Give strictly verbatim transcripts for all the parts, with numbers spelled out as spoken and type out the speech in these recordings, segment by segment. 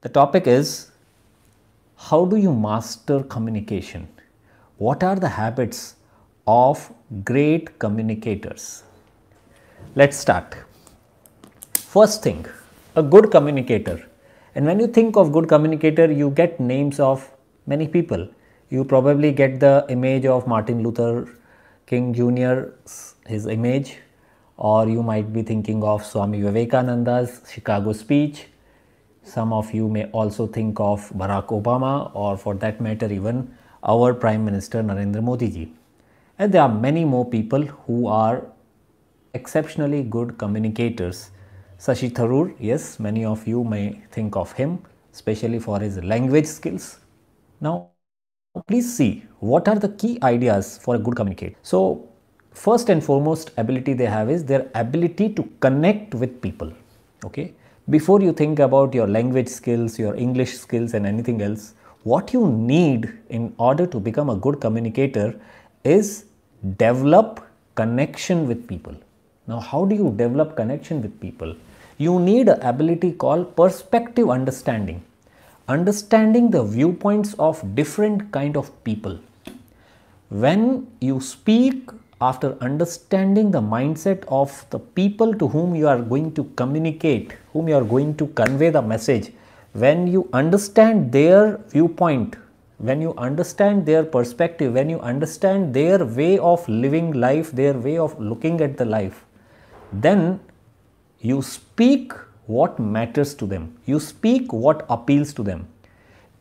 The topic is, how do you master communication? What are the habits of great communicators? Let's start. First thing, a good communicator. And when you think of good communicator, you get names of many people. You probably get the image of Martin Luther King Junior, his image, or you might be thinking of Swami Vivekananda's Chicago speech. Some of you may also think of Barack Obama, or for that matter even our Prime Minister Narendra Modi ji. And there are many more people who are exceptionally good communicators. Sashi Tharoor, yes, many of you may think of him, especially for his language skills. Now, please see what are the key ideas for a good communicator. So, first and foremost ability they have is their ability to connect with people, okay? Before you think about your language skills, your English skills and anything else, what you need in order to become a good communicator is develop connection with people. Now, how do you develop connection with people? You need an ability called perspective understanding. Understanding the viewpoints of different kind of people. When you speak, after understanding the mindset of the people to whom you are going to communicate, whom you are going to convey the message, when you understand their viewpoint, when you understand their perspective, when you understand their way of living life, their way of looking at the life, then you speak what matters to them. You speak what appeals to them.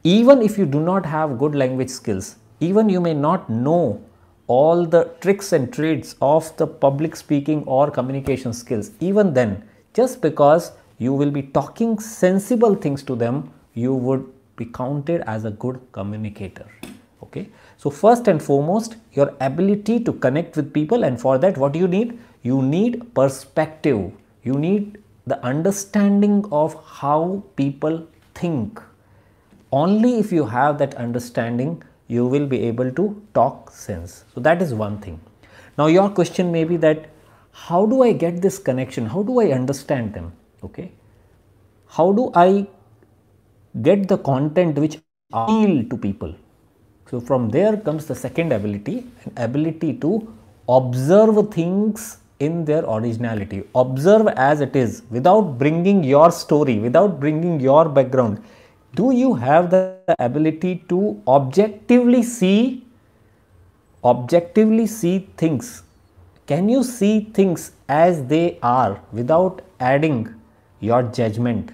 Even if you do not have good language skills, even you may not know all the tricks and trades of the public speaking or communication skills, even then, just because you will be talking sensible things to them, you would be counted as a good communicator, okay? So first and foremost, your ability to connect with people, and for that, what do you need? You need perspective. You need the understanding of how people think. Only if you have that understanding, you will be able to talk sense. So that is one thing. Now your question may be that, how do I get this connection? How do I understand them? Okay. How do I get the content which appeal to people? So from there comes the second ability, an ability to observe things in their originality. Observe as it is without bringing your story, without bringing your background. Do you have the ability to objectively see, objectively see things? Can you see things as they are without adding your judgment,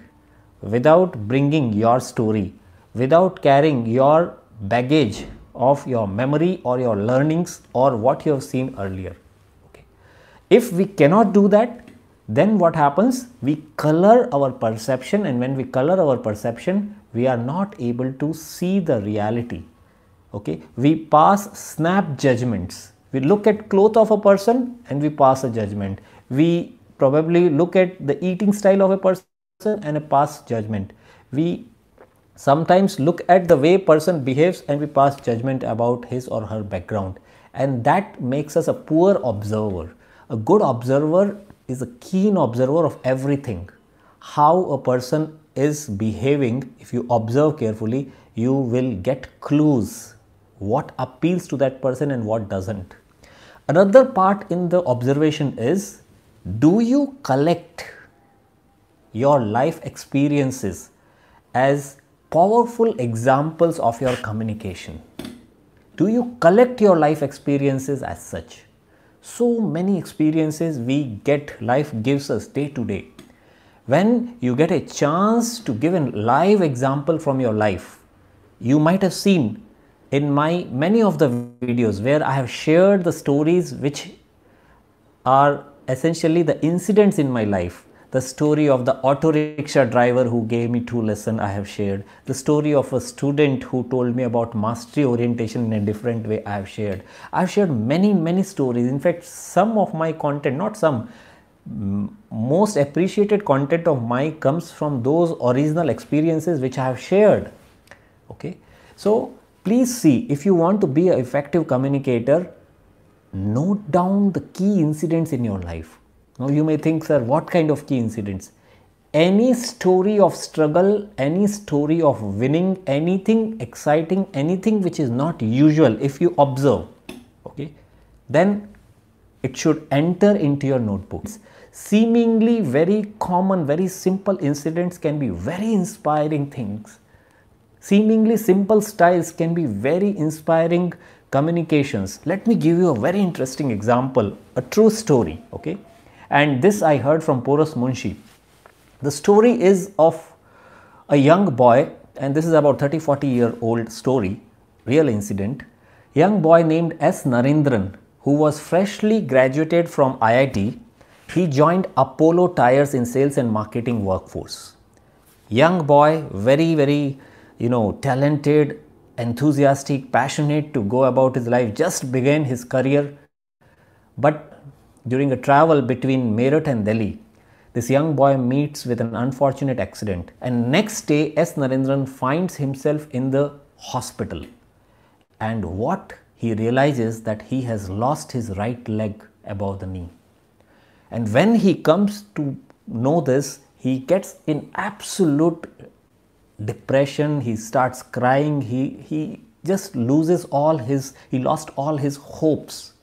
without bringing your story, without carrying your baggage of your memory or your learnings or what you have seen earlier? Okay. If we cannot do that, then what happens? We color our perception, and when we color our perception, we are not able to see the reality, okay? We pass snap judgments. We look at clothes of a person and we pass a judgment. We probably look at the eating style of a person and a pass judgment. We sometimes look at the way person behaves and we pass judgment about his or her background. And that makes us a poor observer. A good observer is a keen observer of everything. How a person is behaving, if you observe carefully, you will get clues what appeals to that person and what doesn't. Another part in the observation is, do you collect your life experiences as powerful examples of your communication? Do you collect your life experiences as such? So many experiences we get, life gives us day to day. When you get a chance to give a live example from your life, you might have seen in my many of the videos where I have shared the stories which are essentially the incidents in my life. The story of the auto rickshaw driver who gave me two lessons I have shared. The story of a student who told me about mastery orientation in a different way I have shared. I have shared many, many stories. In fact, some of my content, not some, most appreciated content of mine comes from those original experiences which I have shared, okay? So please see, if you want to be an effective communicator, note down the key incidents in your life. Now you may think, sir, what kind of key incidents? any story of struggle, any story of winning, anything exciting, anything which is not usual, if you observe, okay, then it should enter into your notebooks. Seemingly very common, very simple incidents can be very inspiring things. Seemingly simple styles can be very inspiring communications. Let me give you a very interesting example, a true story, okay? And this I heard from Porous Munshi. The story is of a young boy, and this is about thirty forty year old story, real incident. Young boy named S Narindran, who was freshly graduated from I I T, he joined Apollo Tires in sales and marketing workforce. Young boy, very, very, you know, talented, enthusiastic, passionate to go about his life, just began his career. But during a travel between Meerut and Delhi, this young boy meets with an unfortunate accident, and next day S Narendran finds himself in the hospital. And what he realizes that he has lost his right leg above the knee. And when he comes to know this, he gets in absolute depression, he starts crying, he, he just loses all his, he lost all his hopes.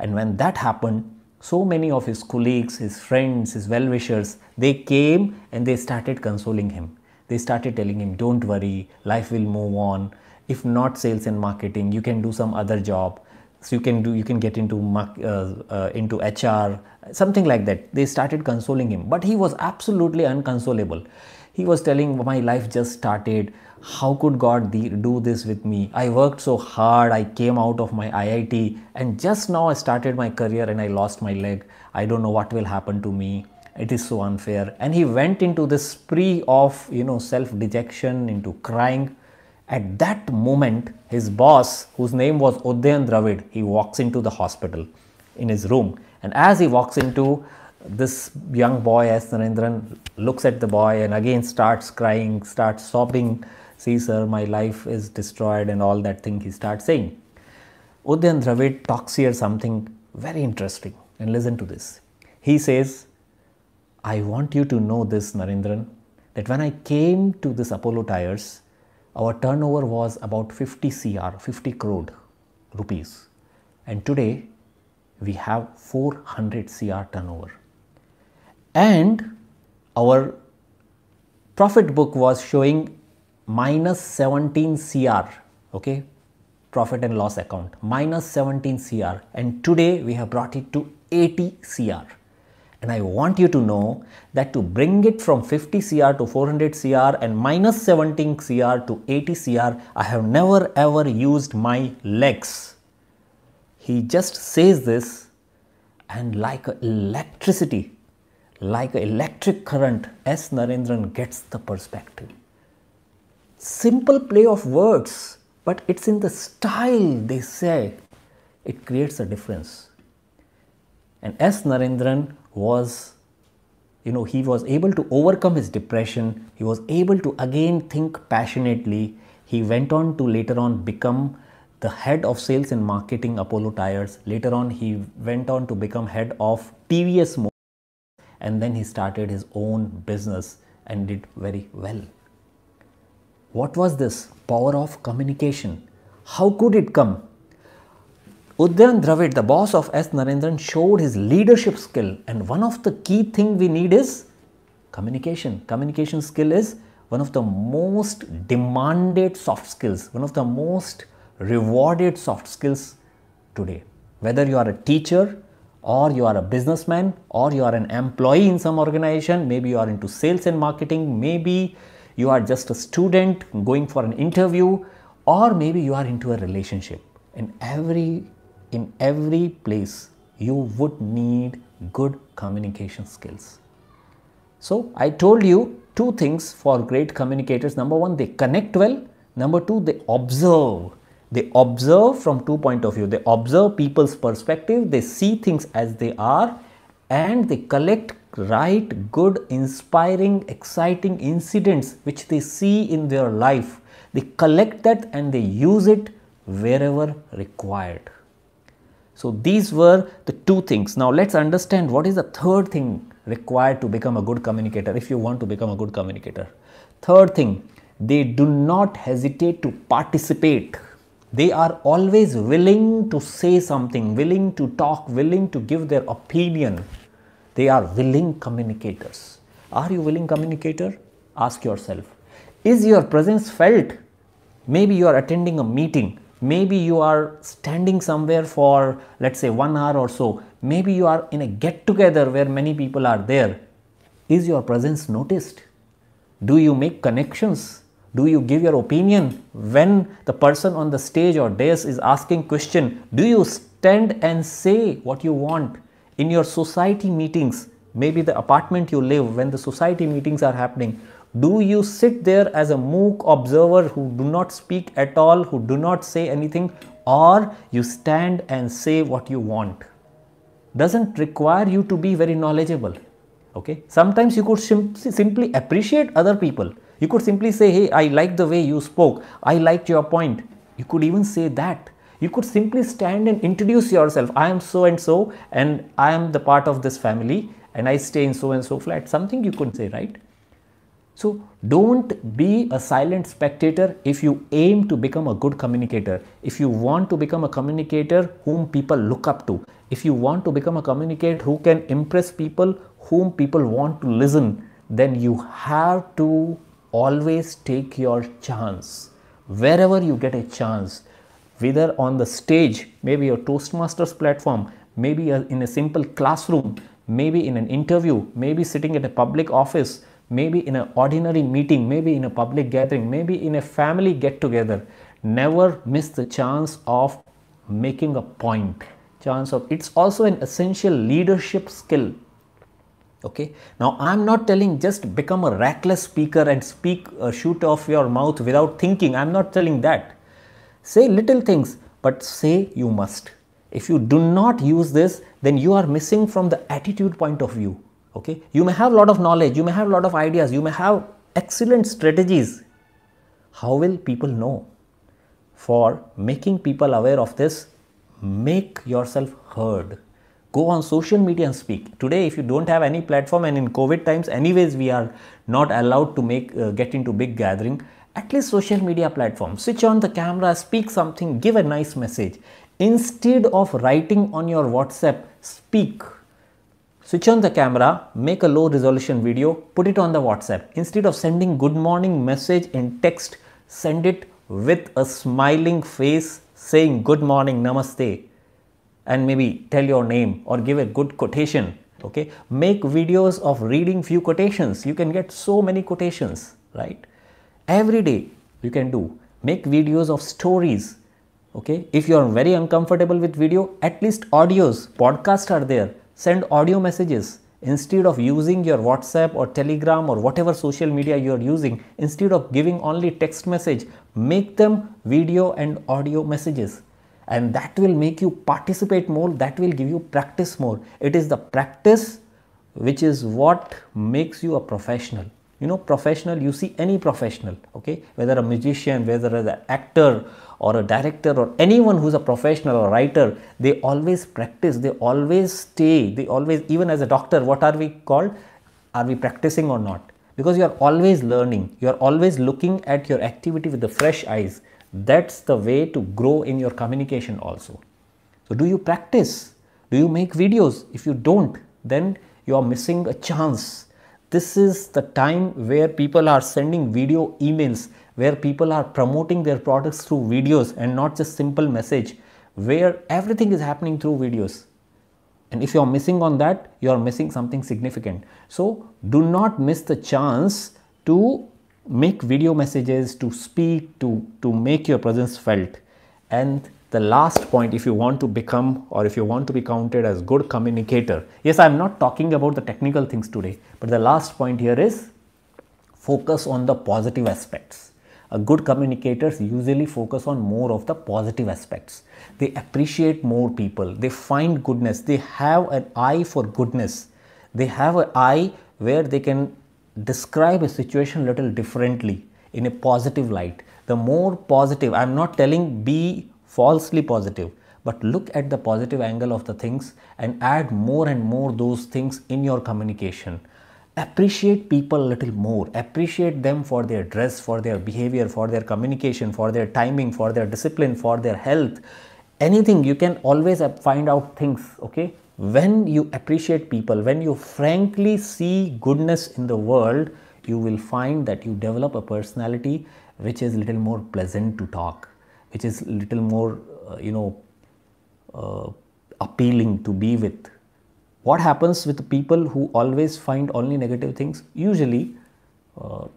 And when that happened, so many of his colleagues, his friends, his well-wishers, they came and they started consoling him. They started telling him, don't worry, life will move on. If not sales and marketing, you can do some other job. So you can do, you can get into uh, uh, into H R, something like that. They started consoling him, but he was absolutely inconsolable. He was telling, my life just started. How could God do this with me? I worked so hard. I came out of my I I T and just now I started my career and I lost my leg. I don't know what will happen to me. It is so unfair. And he went into this spree of, you know, self-dejection, into crying. At that moment, his boss, whose name was Udyan Dravid, he walks into the hospital in his room. And as he walks into, this young boy, S Narendran, looks at the boy and again starts crying, starts sobbing. See, sir, my life is destroyed and all that thing he starts saying. Udyan Dravid talks here something very interesting, and listen to this. He says, I want you to know this, Narendran, that when I came to this Apollo Tires, our turnover was about fifty C R, fifty crore rupees. And today we have four hundred C R turnover. And our profit book was showing minus seventeen C R, okay, profit and loss account, minus seventeen C R. And today we have brought it to eighty C R. And I want you to know that to bring it from fifty C R to four hundred C R and minus seventeen C R to eighty C R, I have never ever used my legs. He just says this, and like electricity, like an electric current, S Narendran gets the perspective. Simple play of words, but it's in the style they say, it creates a difference. And S Narendran was, you know, he was able to overcome his depression. He was able to again think passionately. He went on to later on become the head of sales and marketing Apollo Tires. Later on, he went on to become head of T V S Motors. And then he started his own business and did very well. What was this power of communication? How could it come? Udyan Dravid, the boss of S Narendran, showed his leadership skill, and one of the key things we need is communication. Communication skill is one of the most demanded soft skills, one of the most rewarded soft skills today. Whether you are a teacher or you are a businessman or you are an employee in some organization, maybe you are into sales and marketing, maybe you are just a student going for an interview, or maybe you are into a relationship. In every In every place, you would need good communication skills. So I told you two things for great communicators. Number one, they connect well. Number two, they observe. They observe from two points of view. They observe people's perspective. They see things as they are, and they collect right, good, inspiring, exciting incidents which they see in their life. They collect that and they use it wherever required. So these were the two things. Now let's understand what is the third thing required to become a good communicator, if you want to become a good communicator. Third thing, they do not hesitate to participate. They are always willing to say something, willing to talk, willing to give their opinion. They are willing communicators. Are you a willing communicator? Ask yourself. Is your presence felt? Maybe you are attending a meeting. Maybe you are standing somewhere for, let's say, one hour or so. Maybe you are in a get-together where many people are there. Is your presence noticed? Do you make connections? Do you give your opinion? When the person on the stage or dais is asking question, do you stand and say what you want? In your society meetings, maybe the apartment you live, when the society meetings are happening, do you sit there as a mook observer who do not speak at all, who do not say anything, or you stand and say what you want? Doesn't require you to be very knowledgeable. Okay? Sometimes you could sim simply appreciate other people. You could simply say, hey, I like the way you spoke. I liked your point. You could even say that. You could simply stand and introduce yourself. I am so and so, and I am the part of this family, and I stay in so and so flat. Something you could say, right? So don't be a silent spectator if you aim to become a good communicator. If you want to become a communicator whom people look up to. If you want to become a communicator who can impress people, whom people want to listen, then you have to always take your chance. Wherever you get a chance, whether on the stage, maybe your Toastmasters platform, maybe in a simple classroom, maybe in an interview, maybe sitting at a public office, maybe in an ordinary meeting, maybe in a public gathering, maybe in a family get-together, never miss the chance of making a point. Chance of it's also an essential leadership skill. Okay. Now, I'm not telling just become a reckless speaker and speak uh, shoot off your mouth without thinking. I'm not telling that. Say little things, but say you must. If you do not use this, then you are missing from the attitude point of view. Okay, you may have a lot of knowledge, you may have a lot of ideas, you may have excellent strategies. How will people know? For making people aware of this, make yourself heard. Go on social media and speak. Today, if you don't have any platform, and in COVID times, anyways, we are not allowed to make uh, get into big gathering, at least social media platform. Switch on the camera, speak something, give a nice message. Instead of writing on your WhatsApp, speak. Switch on the camera, make a low resolution video, put it on the WhatsApp. Instead of sending good morning message in text, send it with a smiling face saying good morning, namaste, and maybe tell your name or give a good quotation. Okay, make videos of reading few quotations. You can get so many quotations, right? Every day you can do. Make videos of stories. Okay, if you are very uncomfortable with video, at least audios, podcasts are there. Send audio messages instead of using your WhatsApp or Telegram or whatever social media you are using. Instead of giving only text message, make them video and audio messages, and that will make you participate more. That will give you practice more. It is the practice which is what makes you a professional. You know, professional, you see any professional, okay, whether a musician, whether an actor or a director or anyone who's a professional or writer, they always practice, they always stay, they always, even as a doctor, what are we called? Are we practicing or not? Because you are always learning, you are always looking at your activity with the fresh eyes. That's the way to grow in your communication also. So do you practice? Do you make videos? If you don't, then you are missing a chance. This is the time where people are sending video emails, where people are promoting their products through videos and not just simple message, where everything is happening through videos. And if you are missing on that, you are missing something significant. So do not miss the chance to make video messages, to speak, to, to make your presence felt. And the last point, if you want to become or if you want to be counted as good communicator. Yes, I'm not talking about the technical things today, but the last point here is focus on the positive aspects. A good communicators usually focus on more of the positive aspects. They appreciate more people. They find goodness. They have an eye for goodness. They have an eye where they can describe a situation a little differently in a positive light. The more positive, I'm not telling be falsely positive, But look at the positive angle of the things and add more and more those things in your communication. Appreciate people a little more. Appreciate them for their dress, for their behavior, for their communication, for their timing, for their discipline, for their health. Anything, you can always find out things, okay? When you appreciate people, when you frankly see goodness in the world, you will find that you develop a personality which is a little more pleasant to talk, which is a little more, uh, you know, uh, appealing to be with. What happens with people who always find only negative things? Usually, uh,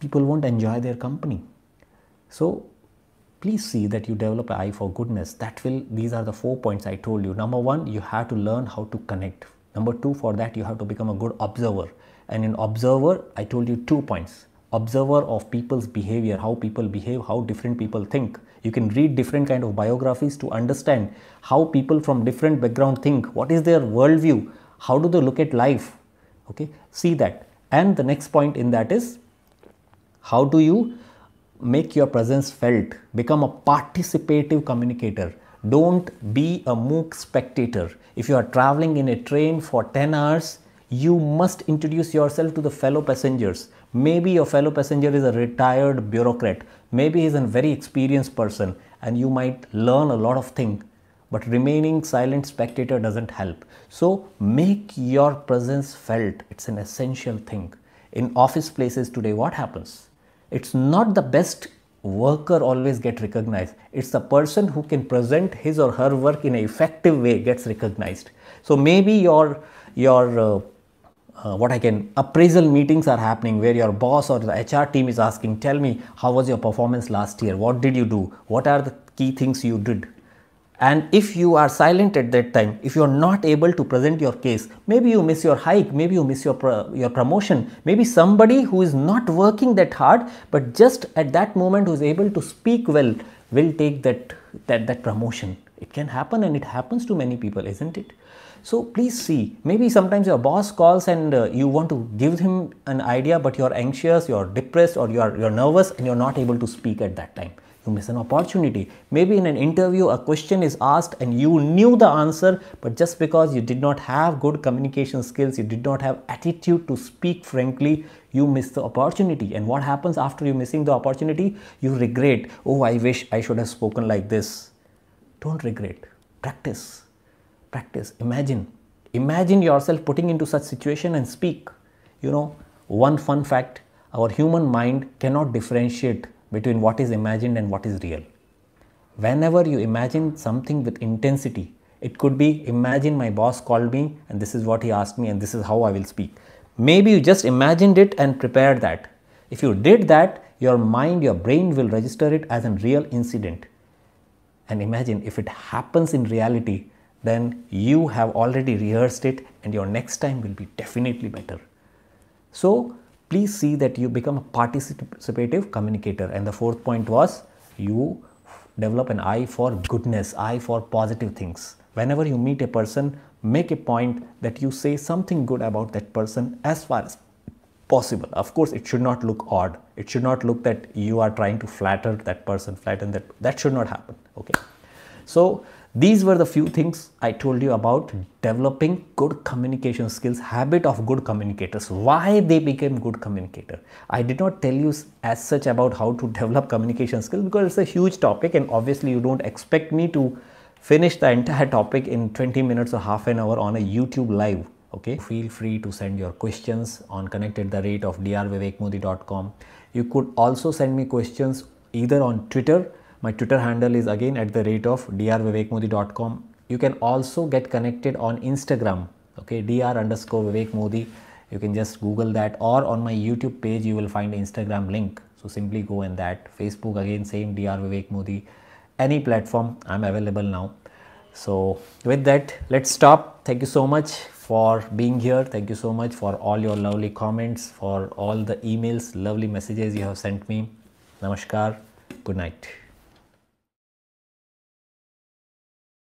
people won't enjoy their company. So, please see that you develop an eye for goodness. That will, these are the four points I told you. Number one, you have to learn how to connect. Number two, for that you have to become a good observer. And in observer, I told you two points. Observer of people's behavior, how people behave, how different people think. You can read different kind of biographies to understand how people from different background think. What is their worldview? How do they look at life? Okay, see that. And the next point in that is, how do you make your presence felt? Become a participative communicator. Don't be a mook spectator. If you are traveling in a train for ten hours, you must introduce yourself to the fellow passengers. Maybe your fellow passenger is a retired bureaucrat. Maybe he's a very experienced person and you might learn a lot of things. But remaining silent spectator doesn't help. So make your presence felt. It's an essential thing. In office places today, what happens? It's not the best worker always get recognized. It's the person who can present his or her work in an effective way gets recognized. So maybe your, your uh, uh, what I can, appraisal meetings are happening where your boss or the H R team is asking, tell me, how was your performance last year? What did you do? What are the key things you did? And if you are silent at that time, if you are not able to present your case, maybe you miss your hike, maybe you miss your, pro your promotion, maybe somebody who is not working that hard, but just at that moment who is able to speak well, will take that, that, that promotion. It can happen and it happens to many people, isn't it? So please see, maybe sometimes your boss calls and uh, you want to give him an idea, but you're anxious, you're depressed, or you're, you're nervous and you're not able to speak at that time. You miss an opportunity. Maybe in an interview, a question is asked and you knew the answer, but just because you did not have good communication skills, you did not have attitude to speak frankly, you missed the opportunity. And what happens after you missing the opportunity? You regret. Oh, I wish I should have spoken like this. Don't regret. Practice. Practice. Imagine. Imagine yourself putting into such situation and speak. You know, one fun fact, our human mind cannot differentiate between what is imagined and what is real. Whenever you imagine something with intensity, it could be, imagine my boss called me and this is what he asked me and this is how I will speak. Maybe you just imagined it and prepared that. If you did that, your mind, your brain will register it as a real incident. And imagine if it happens in reality, then you have already rehearsed it and your next time will be definitely better. So, please see that you become a participative communicator. And the fourth point was, you develop an eye for goodness, eye for positive things. Whenever you meet a person, make a point that you say something good about that person as far as possible. Of course, it should not look odd. It should not look that you are trying to flatter that person, flatten that. That should not happen. Okay. So, these were the few things I told you about developing good communication skills, habit of good communicators, why they became good communicator. I did not tell you as such about how to develop communication skills because it's a huge topic and obviously you don't expect me to finish the entire topic in twenty minutes or half an hour on a YouTube live. Okay, feel free to send your questions on connect at the rate of d r vivek modi dot com. You could also send me questions either on Twitter. My Twitter handle is again at the rate of d r vivek modi dot com. You can also get connected on Instagram, okay, dr underscore Vivek Modi. You can just Google that, or on my YouTube page, you will find Instagram link. So simply go in that. Facebook again, same dr Vivek Modi. Any platform, I'm available now. So with that, let's stop. Thank you so much for being here. Thank you so much for all your lovely comments, for all the emails, lovely messages you have sent me. Namaskar. Good night.